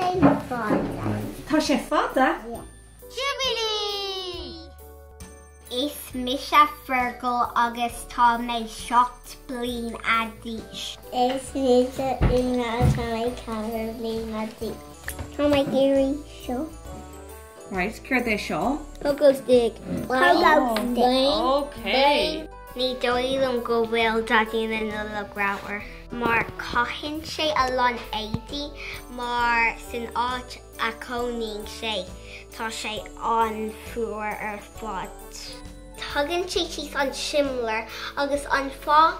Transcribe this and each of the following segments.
chefada. Tá chefada? Yeah. Jubilee! Ich mische Feargal agus tá mé shocked blin a dish. Ich mische in a tiny cover blin a dish. Tá mé giri show. Right, cure the show. Cocoa stick. Cocoa stick. Okay. Ní dóilm go bhfuil daghíonn na leabhrair. Mar caitheann sé a lán éadaí, mar san áit a cónaíonn sé, tá sé an fuair ar fád. Tugann sé tíos an shimler agus an fá,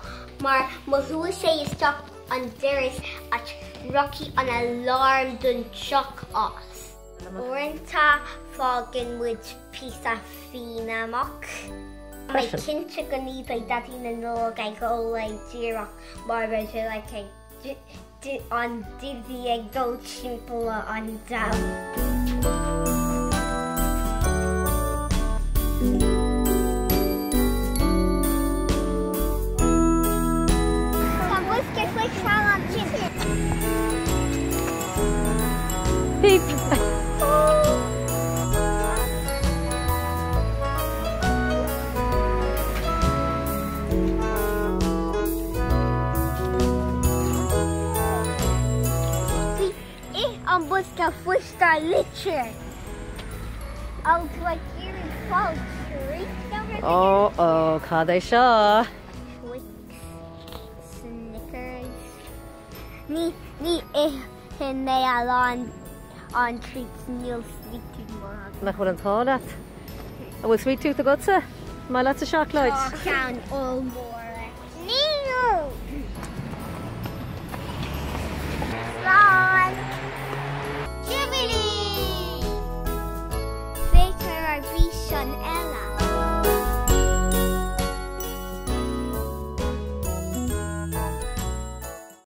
mar mo thuaidh sé isteach an deireadh at rochaí an alarm don teach as. Orintá fágann muid pís a fína amach. My kids are going to need like that in the log. I go like zero. My brothers are like on dizzy. I go simple on down. Come, let's get quick shot on chicken. The first-star literature. I was like, here is false. Oh, Kadesha. Twix, Snickers. Me, and they are on treats, Neil sweet tooth. I wouldn't call that. I would sweet tooth the guts, sir. My lots of chocolates. I can all more. Neil! Stop!